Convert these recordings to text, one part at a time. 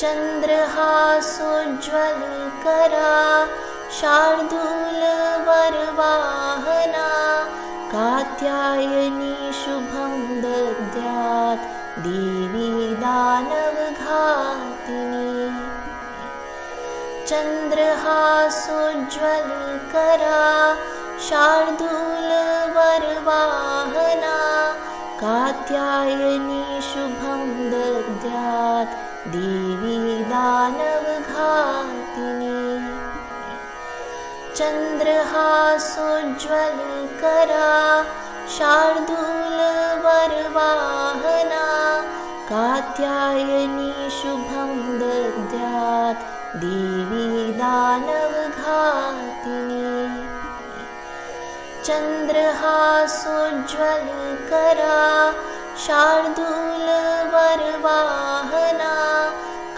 चन्द्रहासोज्ज्वलकरा शार्दूलवरवाहना कात्यायनी शुभं दद्यात् देवी दानवघातिनी। चन्द्रहासोज्ज्वलकरा शार्दूलवरवाहना कात्यायनी शुभं दद्यात् देवी दानवघातिनी। चन्द्रहासोज्ज्वलकरा शार्दूलवरवाहना कात्यायनी शुभं दद्यात् देवी दानवघातिनी। चन्द्रहासोज्ज्वलकरा शार्दूलवरवाहना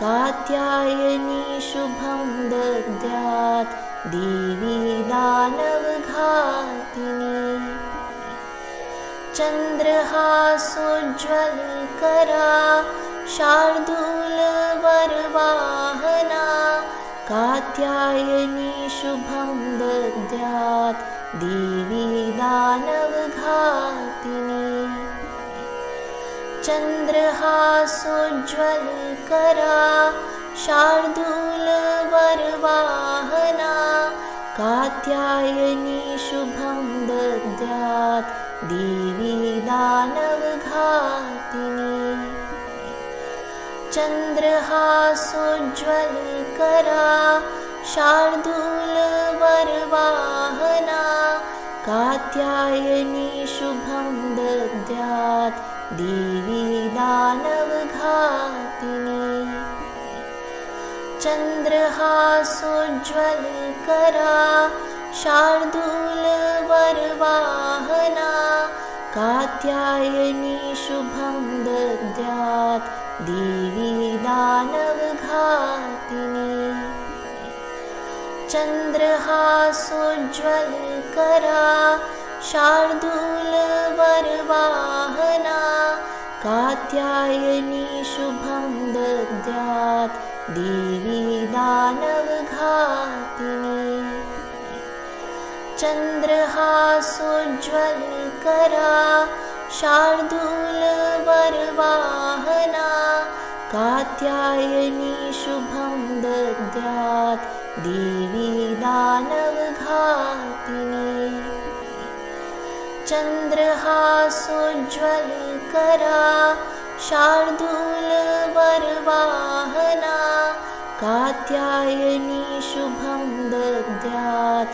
कात्यायनी शुभं दद्यात् देवी दानवघातिनी। चन्द्रहासोज्ज्वलकरा शार्दूलवरवाहना कात्यायनी शुभं दद्यात् देवी दानवघातिनी। चन्द्रहासोज्ज्वलकरा शार्दूलवरवाहना कात्यायनी शुभं दद्यात् देवी दानवघातिनी। चन्द्रहासोज्ज्वलकरा शार्दूलवरवाहना कात्यायनी शुभं दद्यात् देवी दानवघातिनी। चन्द्रहासोज्ज्वलकरा शार्दूलवरवाहना कात्यायनी शुभं दद्यात् देवी दानवघातिनी। चन्द्रहासोज्ज्वलकरा शार्दूलवरवाहना कात्यायनी शुभं दद्यात् देवी दानवघातिनी। चन्द्रहासोज्ज्वलकरा शार्दूलवरवाहना कात्यायनी शुभं दद्यात् देवी दानवघातिनी। चन्द्रहासोज्ज्वलकरा शार्दूलवरवाहना कात्यायनी शुभं दद्यात्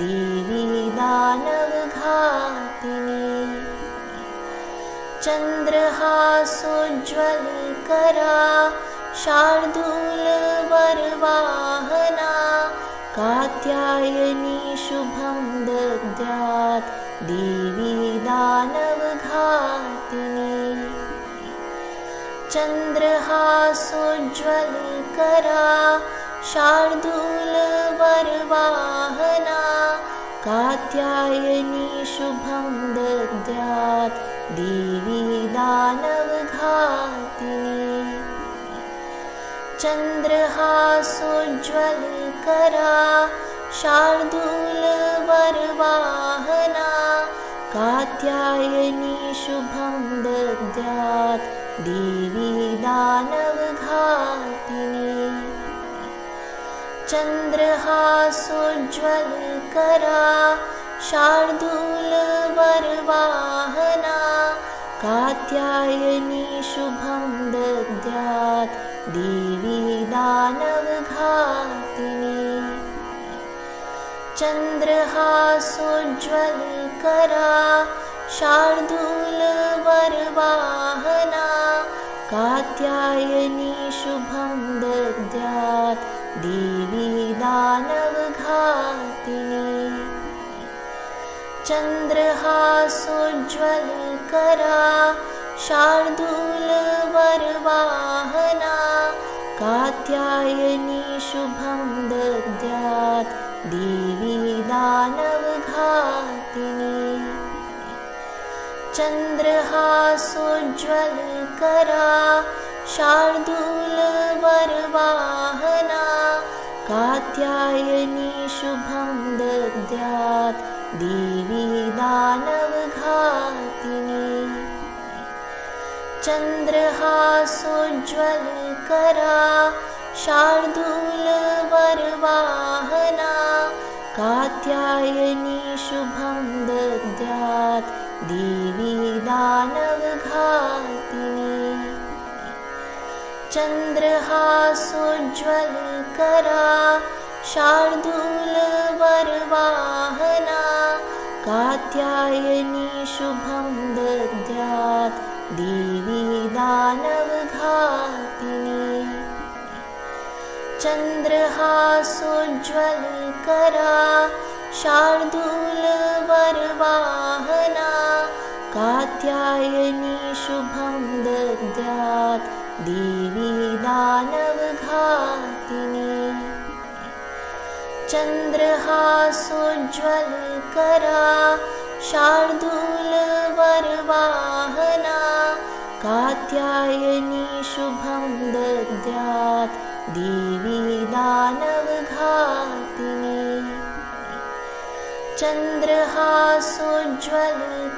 देवी दानवघातिनी। चन्द्रहासोज्ज्वलकरा शार्दूलवरवाहना कात्यायनी शुभं दद्यात् देवी दानवघातिनी। चन्द्रहासोज्ज्वलकरा शार्दूलवरवाहना कात्यायनी शुभं दद्यात् देवी दानवघातिनी। चन्द्रहासोज्ज्वलकरा शार्दूलवरवाहना कात्यायनी शुभं दद्यात् देवी दानवघातिनी। चन्द्रहासोज्ज्वलकरा शार्दूलवरवाहना कात्यायनी शुभं दद्यात् देवी दानवघातिनी। चन्द्रहासोज्ज्वलकरा शार्दूलवरवाहना कात्यायनी शुभं दद्यात् देवी दानवघातिनी। चन्द्रहासोज्ज्वलकरा शार्दूलवरवाहना कात्यायनी शुभं दद्यात् देवी दानवघातिनी। चन्द्रहासोज्ज्वलकरा शार्दूलवरवाहना चंद्रहासोज्ज्वल करा शार्दूल वरवाहना कात्यायनी शुभं दद्यात् देवी दानवघातिनी चंद्रहासोज्ज्वल करा शार्दूल वरवाहना कात्यायनी शुभं दद्यात् देवी दानवघातिनी चंद्रहासोज्ज्वल करा शार्दूल वरवाहना कात्यायनी शुभं दद्यात् देवी दानवघातिनी चंद्रहासोज्ज्वल करा शार्दूल वरवाहना कात्यायनी शुभं दद्यात् देवी दानवघातिनी चंद्रहासोज्ज्वल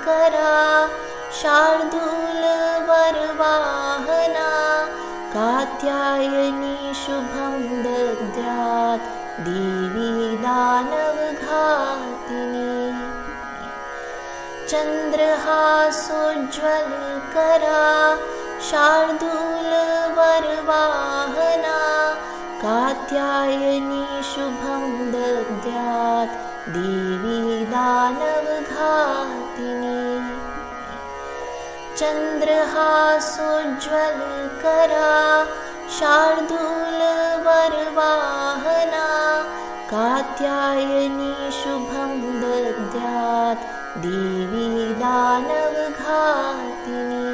करा शार्दूल वरवाहना कात्यायनी शुभं दद्यात् देवी दानवघातिनी चंद्रहासोज्ज्वल करा शार्दूल वरवाहना कात्यायनी शुभं दद्यात् देवी दानवघातिनी चंद्रहासोज्ज्वल करा शार्दूल वरवाहना कात्यायनी शुभं दद्यात् देवी दानवघातिनी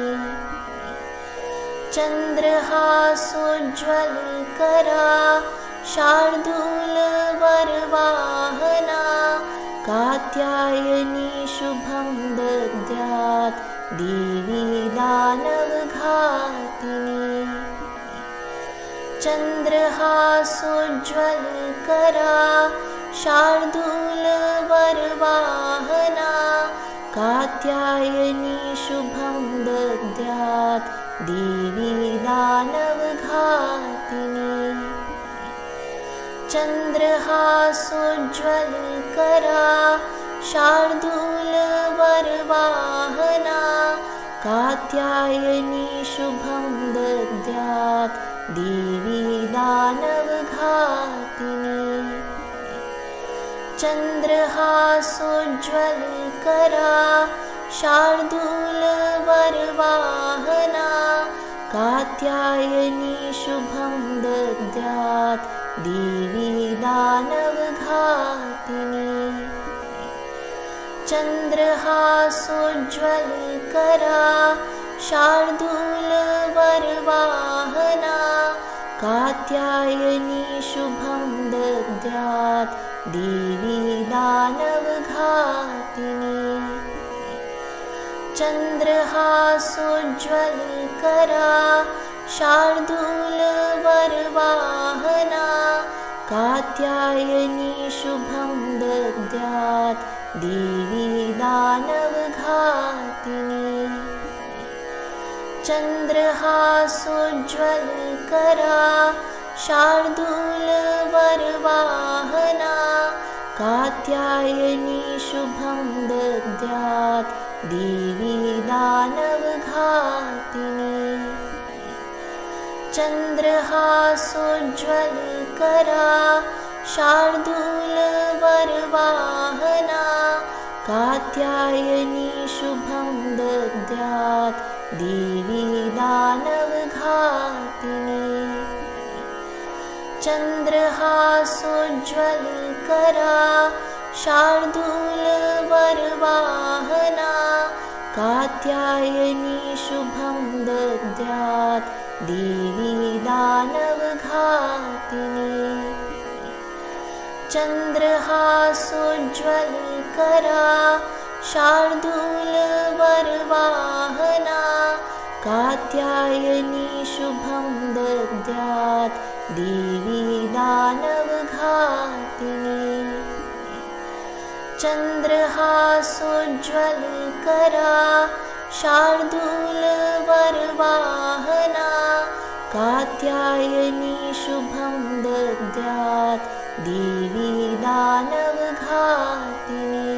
चंद्रहासोज्ज्वल करा शार्दूल वरवाहना कात्यायनी शुभं दद्यात् देवी दानवघातिनी चंद्रहासोज्ज्वल करा शार्दूल वरवाहना कात्यायनी शुभं दद्यात् देवी दानवघातिनी चंद्रहासोज्ज्वल करा शार्दूल वरवाहना कात्यायनी शुभं दद्यात् देवी दानवघातिनी चंद्रहासोज्ज्वल करा शार्दूल वरवाहना कात्यायनी शुभं दद्यात् देवी दानवघातिनी चंद्रहासोज्ज्वल करा शार्दूल वरवाहना कात्यायनी शुभं दद्यात् देवी दानवघातिनी चंद्रहासोज्ज्वल करा शार्दूल वरवाहना कात्यायनी शुभं दद्यात् देवी दानवघातिनी चंद्रहासोज्ज्वल करा शार्दूल वरवाहना कात्यायनी शुभं दद्यात् देवी दानवघातिनी चंद्रहासोज्ज्वल करा शार्दूल वरवाहना कात्यायनी शुभं दद्यात् देवी दानवघातिनी चंद्रहासोज्ज्वल करा शार्दूल वरवाहना कात्यायनी शुभं दद्यात् देवी दानवघातिनी चंद्रहासोज्ज्वल करा शार्दूल वरवाहना कात्यायनी शुभं दद्यात् देवी दानवघातिनी चंद्रहासोज्ज्वल करा शार्दूल वरवाहना कात्यायनी शुभं दद्यात् देवी दानवघातिनी। चन्द्रहासोज्ज्वलकरा शार्दूल वरवाहना कात्यायनी शुभं दद्यात् देवी दानवघातिनी।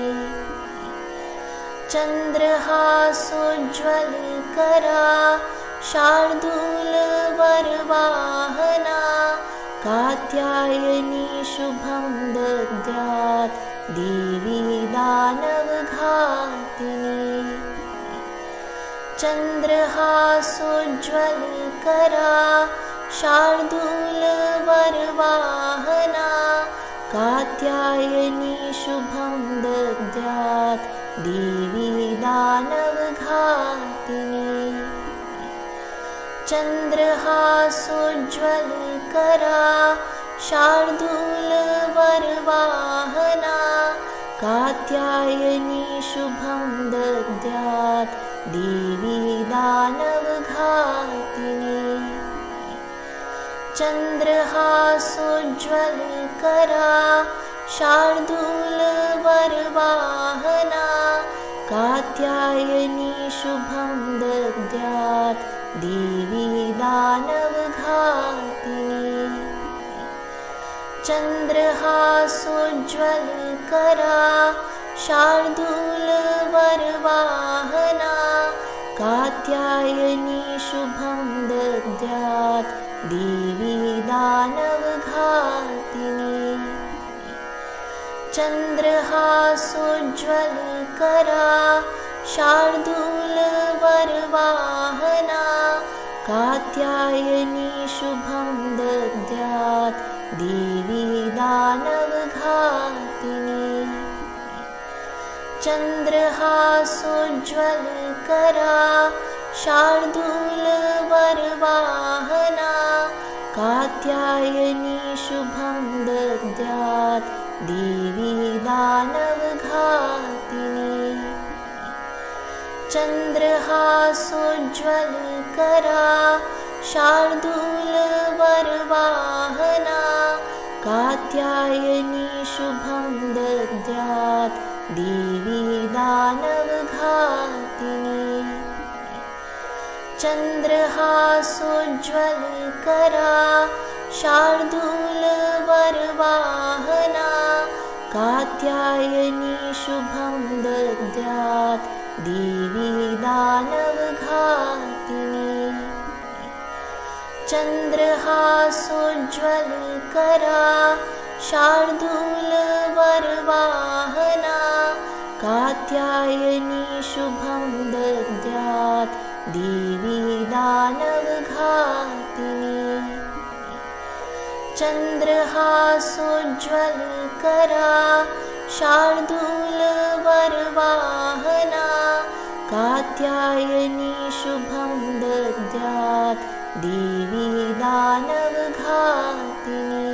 चन्द्रहासोज्ज्वलकरा शार्दूल वरवाहना कात्यायनी शुभं दद्यात् देवी दानवघातिनी। चन्द्रहासोज्ज्वलकरा शार्दूल वरवाहना कात्यायनी शुभं दद्यात् देवी दानवघातिनी। चन्द्रहासोज्ज्वलकरा शार्दूल वरवाहना कात्यायनी शुभं दद्यात् देवी दानवघातिनी। चन्द्रहासोज्ज्वलकरा शार्दूल वरवाहना कात्यायनी शुभं दद्यात् देवी दानवघातिनी। चन्द्रहासोज्ज्वलकरा शार्दूल वरवाहना कात्यायनी शुभं दद्यात् देवी दानवघातिनी। चन्द्रहासोज्ज्वलकरा शार्दूल वरवाहना कात्यायनी शुभं दद्यात् देवी दानवघातिनी। चन्द्रहासोज्ज्वलकरा शार्दूल वरवाहना कात्यायनी शुभं दद्यात् देवी दानवघातिनी। चन्द्रहासोज्ज्वलकरा शार्दूल वरवाहना कात्यायनी शुभं दद्यात् देवी दानवघातिनी। चन्द्रहासोज्ज्वलकरा शार्दूल वरवाहना कात्यायनी शुभं दद्यात् देवी दानवघातिनी। चन्द्रहासोज्ज्वलकरा शार्दूल वरवाहना कात्यायनी शुभं दद्यात् देवी दानवघातिनी।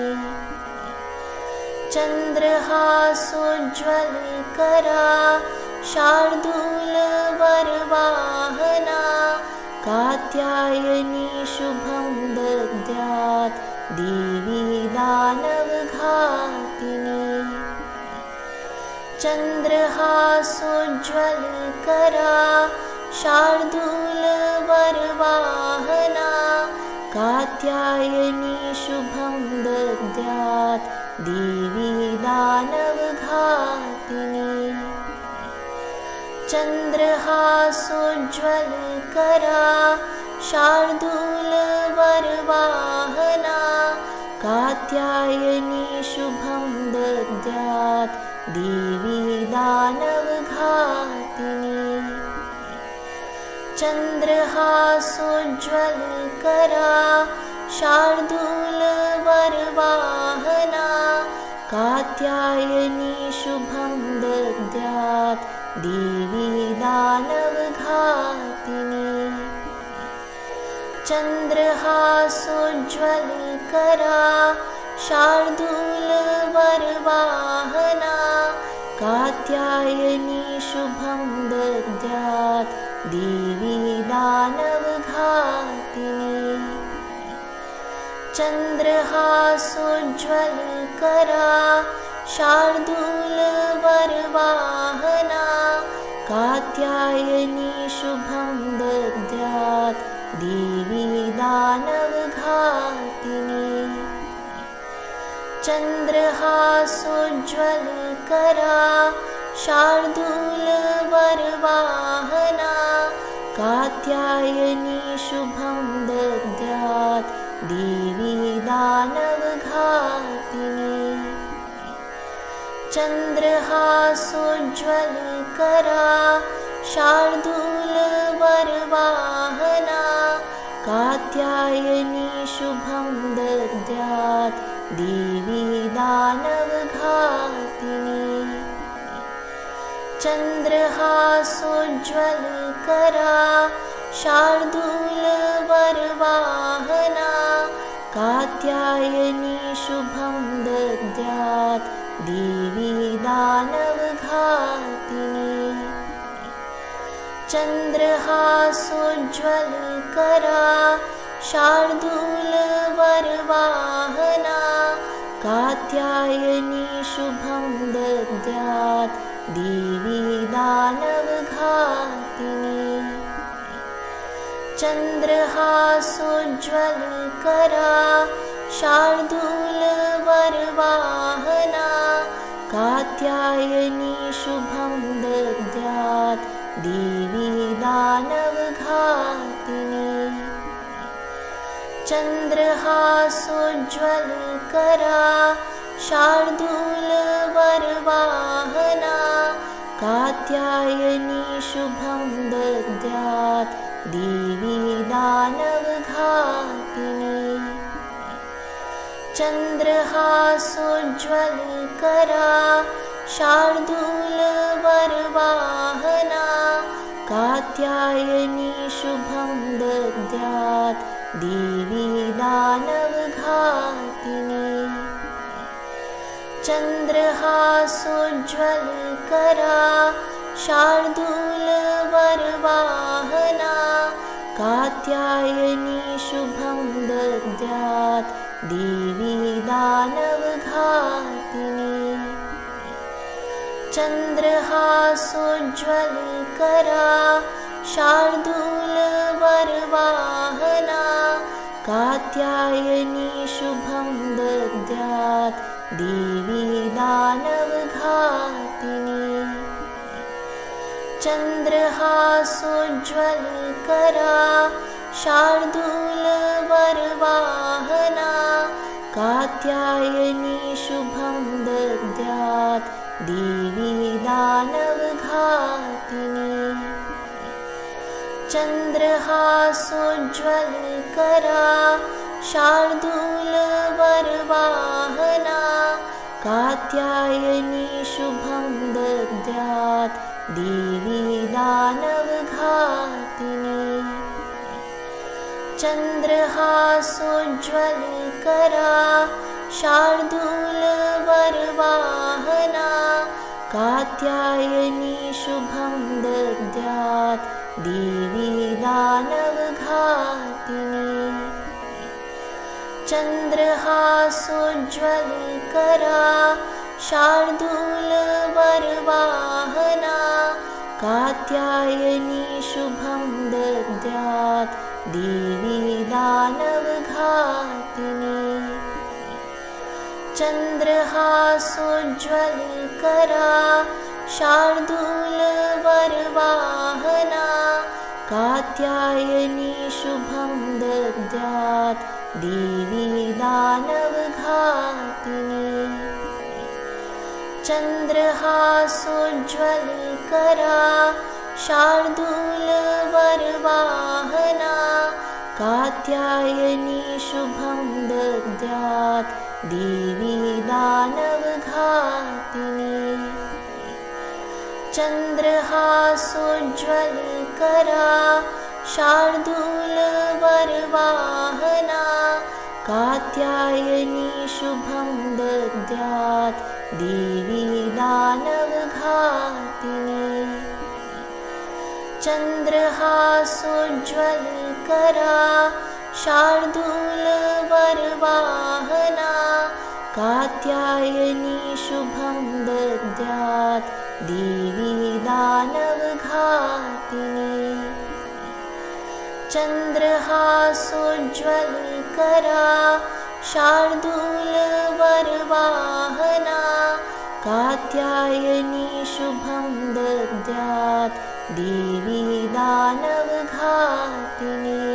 चन्द्रहासोज्ज्वलकरा शार्दूल वरवाहना कात्यायनी शुभं दद्यात् देवी दानवघातिनी। चन्द्रहासोज्ज्वलकरा शार्दूल वरवाहना कात्यायनी शुभं दद्यात् देवी दानवघातिनी। चन्द्रहासोज्ज्वलकरा शार्दूल वरवाहना कात्यायनी शुभं दद्यात् देवी दानवघातिनी। चन्द्रहासोज्ज्वलकरा शार्दूल वरवाहना कात्यायनी शुभं दद्यात् देवी दानवघातिनी। चन्द्रहासोज्ज्वलकरा शार्दूल वरवाहना कात्यायनी शुभं दद्यात् देवी दानवघातिनी। चन्द्रहासोज्ज्वलकरा शार्दूल वरवाहना कात्यायनी शुभं दद्यात् देवी दानवघातिनी। चन्द्रहासोज्ज्वलकरा शार्दूलवरवाहना कात्यायनी शुभं दद्यात् देवी दानवघातिनी। चन्द्रहासोज्ज्वलकरा शार्दूलवरवाहना कात्यायनी शुभं दद्यात् देवी दानवघातिनी। चन्द्रहासोज्ज्वलकरा शार्दूलवरवाहना कात्यायनी शुभं दद्यात् देवी दानवघातिनी। चन्द्रहासोज्ज्वलकरा शार्दूलवरवाहना कात्यायनी शुभं दद्यात् देवी दानवघातिनी। चन्द्रहासोज्ज्वलकरा शार्दूलवरवाहना कात्यायनी शुभं दद्यात् देवी दानवघातिनी। चन्द्रहासोज्ज्वलकरा शार्दूलवरवाहना कात्यायनी शुभं दद्यात् देवी दानवघातिनी। चन्द्रहासोज्ज्वलकरा शार्दूलवरवाहना कात्यायनी शुभं दद्यात् देवी दानवघातिनी। चन्द्रहासोज्ज्वलकरा शार्दूलवरवाहना कात्यायनी शुभं दद्यात् देवी दानवघातिनी। चन्द्रहासोज्ज्वलकरा शार्दूलवरवाहना कात्यायनी शुभं दद्यात् देवी दानवघातिनी। चन्द्रहासोज्ज्वलकरा शार्दूलवरवाहना कात्यायनी शुभं दद्यात् देवी दानवघातिनी। चन्द्रहासोज्ज्वलकरा शार्दूलवरवाहना कात्यायनी शुभं दद्यात् देवी दानवघातिनी। चन्द्रहासोज्ज्वलकरा शार्दूलवरवाहना कात्यायनी शुभं दद्यात् देवी दानवघातिनी। चन्द्रहासोज्ज्वलकरा शार्दूलवरवाहना कात्यायनी शुभं दद्यात् देवी दानवघातिनी। चन्द्रहासोज्ज्वलकरा शार्दूलवरवाहना कात्यायनी शुभं दद्यात् देवी दानवघातिनी। चन्द्रहासोज्ज्वलकरा शार्दूलवरवाहना कात्यायनी शुभं दद्यात् देवी दानवघातिनी। चन्द्रहासोज्ज्वलकरा शार्दूलवरवाहना कात्यायनी शुभं दद्यात् देवी दानवघातिनी। चन्द्रहासोज्ज्वलकरा शार्दूलवरवाहना कात्यायनी शुभं दद्यात् देवी दानवघातिनी। चंद्रहासोज्ज्वल करा शार्दूल वरवाहना कात्यायनी शुभम दद्यात् देवी दानव घातिनी चंद्रहासोज्ज्वल करा शार्दूल वरवाहना कात्यायनी शुभम दद्यात् देवी दानव घातिनी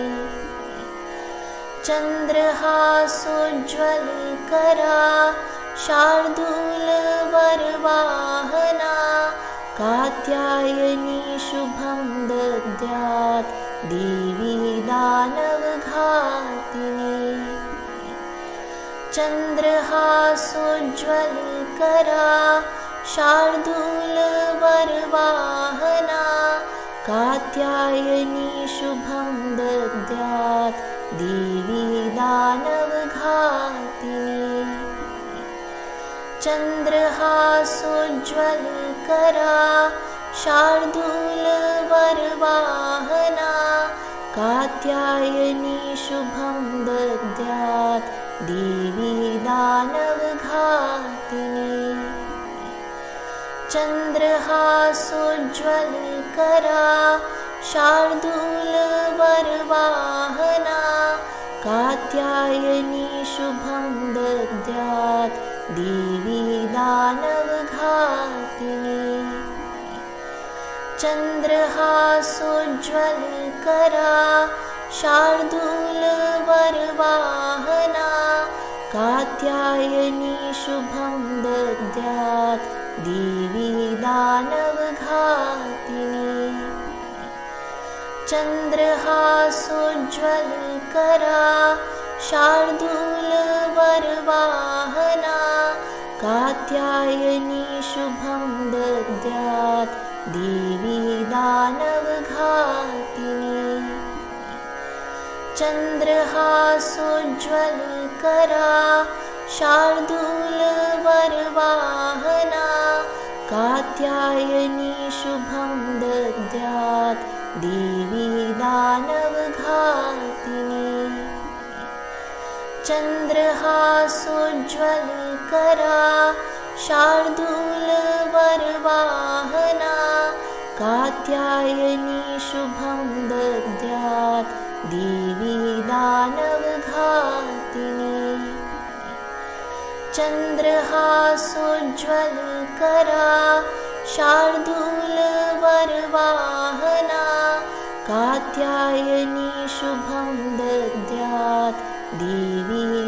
चंद्रहासोज्ज्वल करा शार्दूल वरवाहना कात्यायनी शुभम दद्यात् देवी दानव घातिनी चंद्रहासोज्ज्वल करा शार्दूल वरवाहना कात्यायनी शुभम दद्यात् देवी दानव घातिनी चंद्रहासोज्ज्वल करा शार्दूल वरवाहना कात्यायनी शुभम दद्यात् देवी दानव घातिनी चंद्रहासोज्ज्वल करा शार्दूल वरवाहना कात्यायनी शुभम दद्यात् देवी दानव घातिनी चंद्रहासोज्ज्वल करा शार्दूल वरवाहना कात्यायनी शुभम दद्यात् देवी दानव घातिनी चंद्रहासोज्ज्वल करा शार्दूल वरवाहना कात्यायनी शुभम दद्यात् देवी दानव घातिनी चंद्रहासोज्ज्वल करा शार्दूल वरवाहना कात्यायनी शुभम दद्यात् देवी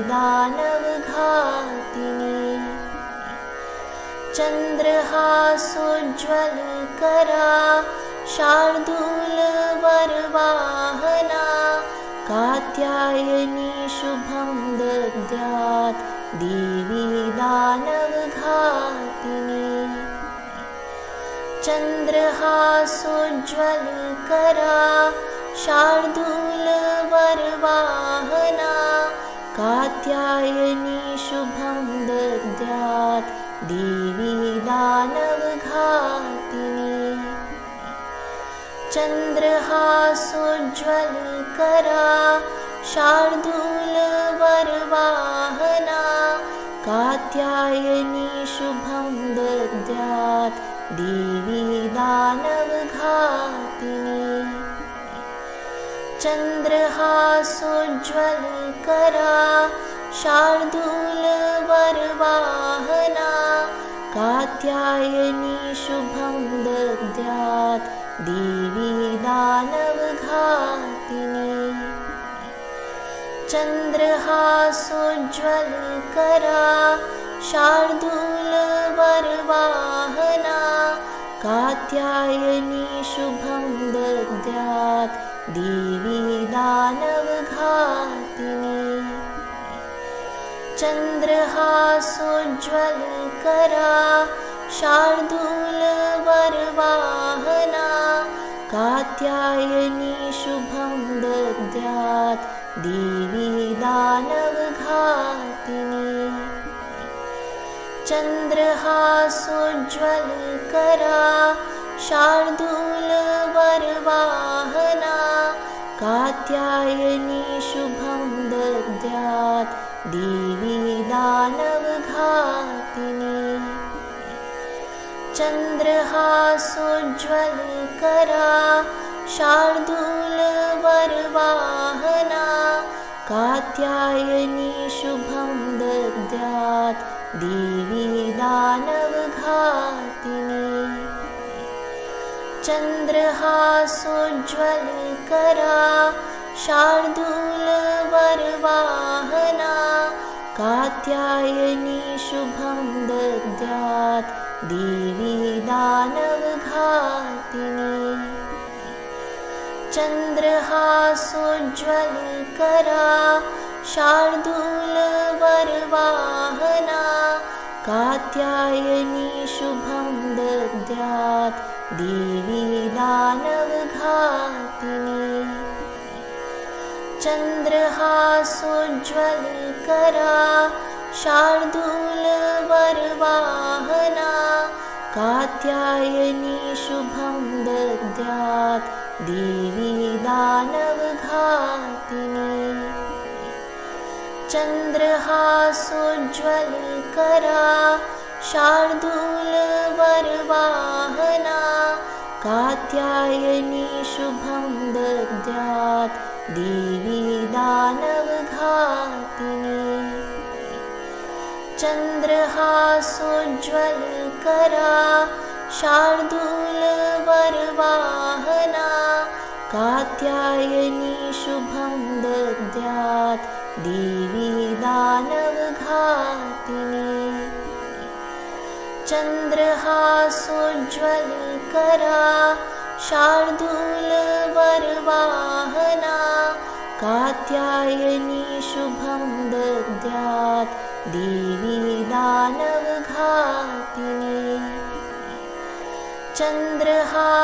दानव घातिनी चंद्रहासोज्ज्वल करा शार्दूल वरवाहना कात्यायनी शुभम दद्यात् देवी दानव घातिनी चंद्रहासोज्ज्वल करा शार्दूल वरवाहना कात्यायनी शुभम दद्यात् देवी दानव घातिनी चंद्रहासोज्ज्वल करा शार्दूल वरवाहना कात्यायनी शुभम दद्यात् देवी दानव घातिनी चंद्रहासोज्ज्वल करा शार्दूल वरवाहना कात्यायनी शुभम दद्यात् देवी दानव घातिनी चंद्रहासोज्ज्वल करा शार्दूल वरवाहना कात्यायनी शुभम दद्यात् देवी दानव घातिनी चंद्रहासोज्ज्वल करा शार्दूल वरवाहना कात्यायनी शुभम दद्यात् देवी दानव घातिनी चंद्रहासोज्ज्वल करा शार्दूल वरवाहना कात्यायनी शुभम दद्यात् देवी दानव घातिनी चंद्रहासोज्ज्वल करा शार्दूल वरवाहना कात्यायनी शुभम दद्यात् देवी दानव घातिनी चंद्रहासोज्ज्वल करा शार्दूल वरवाहना कात्यायनी शुभं दद्यात् देवी दानवघातिनी। चन्द्रहासोज्ज्वलकरा शार्दूल वरवाहना कात्यायनी शुभं दद्यात् देवी दानवघातिनी। चन्द्रहासोज्ज्वलकरा शार्दूल वरवाहना कात्यायनी शुभं दद्यात् देवी दानवघातिनी। चन्द्रहासोज्ज्वलकरा शार्दूल वरवाहना कात्यायनी शुभं दद्यात् देवी दानवघातिनी। चन्द्रहासोज्ज्वलकरा शार्दूल वरवाहना कात्यायनी शुभं दद्यात् देवी दानवघातिनी। चन्द्रहासोज्ज्वलकरा शार्दूल वरवाहना कात्यायनी शुभं दद्यात् देवी दानवघातिनी। चन्द्रहासोज्ज्वलकरा शार्दूल वरवाहना कात्यायनी शुभं दद्यात् देवी दानवघातिनी। चन्द्रहासोज्ज्वलकरा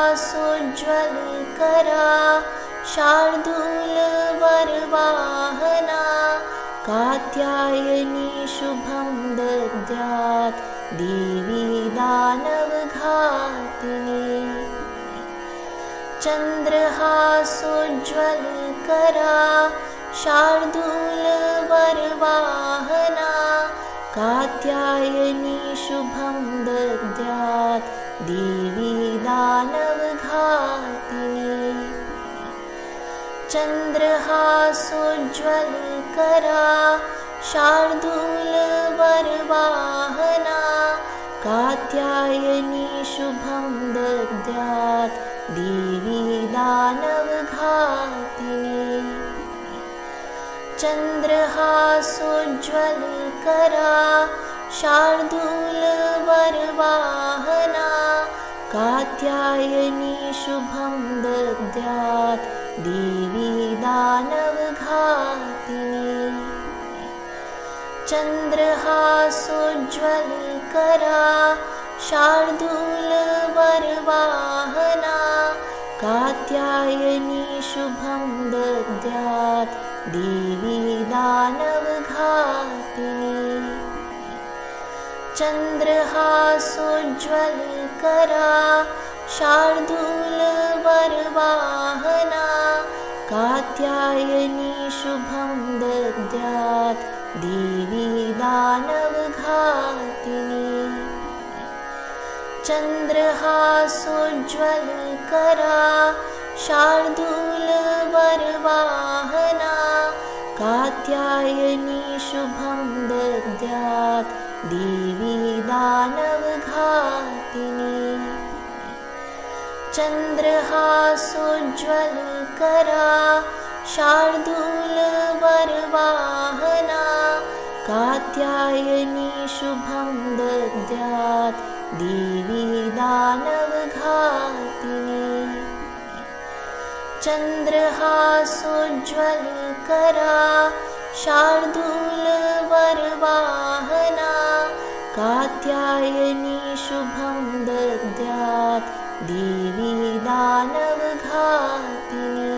शार्दूल वरवाहना कात्यायनी शुभं दद्यात् देवी दानवघातिनी। चन्द्रहासोज्ज्वलकरा शार्दूल वरवाहना कात्यायनी शुभं दद्यात् देवी दानवघातिनी। चन्द्रहासोज्ज्वलकरा शार्दूल वरवाहना कात्यायनी शुभं दद्यात् देवी दानवघातिनी। चन्द्रहासोज्ज्वलकरा शार्दूल वरवाहना कात्यायनी शुभं दद्यात् देवी दानवघातिनी। चन्द्रहासोज्ज्वलकरा शार्दूल वरवाहना कात्यायनी शुभं दद्यात् देवी दानवघातिनी। चन्द्रहासोज्ज्वलकरा शार्दूल वरवाहना कात्यायनी शुभं दद्यात् देवी दानवघातिनी। चन्द्रहासोज्ज्वलकरा शार्दूल वरवाहना कात्यायनी शुभं दद्यात् देवी दानवघातिनी। चन्द्रहासोज्ज्वलकरा शार्दूल वरवाहना कात्यायनी शुभं दद्यात् देवी दानवघातिनी। चन्द्रहासोज्ज्वलकरा शार्दूल वरवाहना कात्यायनी शुभं दद्यात् देवी दानवघातिनी।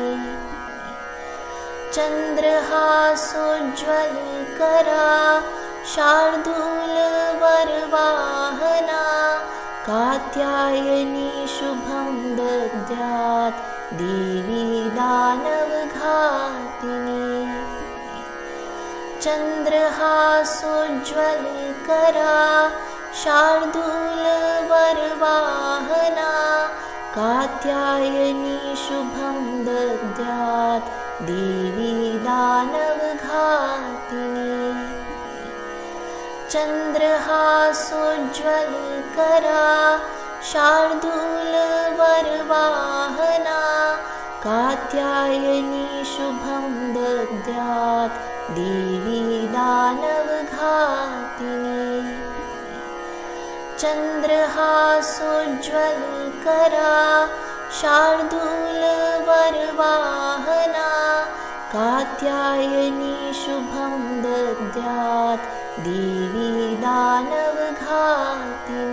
चन्द्रहासोज्ज्वलकरा शार्दूल वरवाहना कात्यायनी शुभं दद्यात् देवी दानवघातिनी। चन्द्रहासोज्ज्वलकरा शार्दूल वरवाहना कात्यायनी शुभं दद्यात् देवी दानवघातिनी। चन्द्रहासोज्ज्वलकरा शार्दूलवरवाहना कात्यायनी शुभं दद्यात् देवी दानवघातिनी। चन्द्रहासोज्ज्वलकरा शार्दूलवरवाहना कात्यायनी शुभं दद्यात् देवी दानवघातिनी। चन्द्रहासोज्ज्वलकरा शार्दूलवरवाहना कात्यायनी शुभं दद्यात् देवी दानवघातिनी।